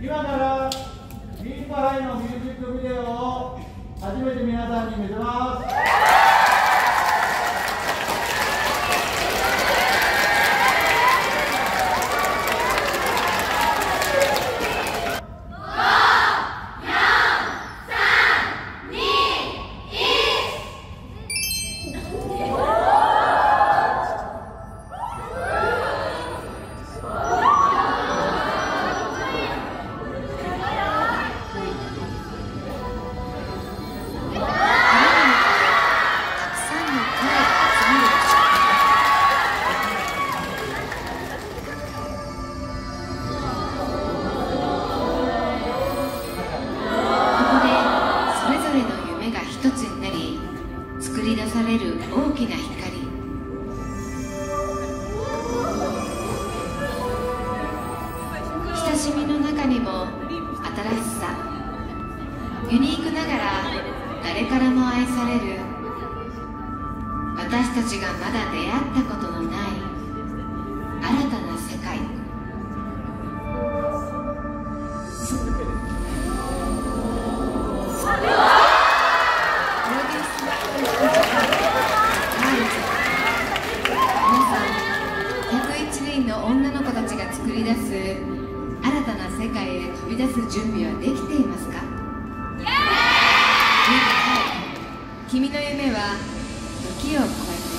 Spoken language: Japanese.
今からインパハイのミュージックビデオを初めて皆さんに見せます。親しみの中にも新しさ、ユニークながら誰からも愛される、私たちがまだ出会ったことのない新たな世界。皆さん、101人の女の子たちが作り出す新たな世界へ飛び出す準備はできていますか？君の夢は時を超えて